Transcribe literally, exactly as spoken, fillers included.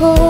aku.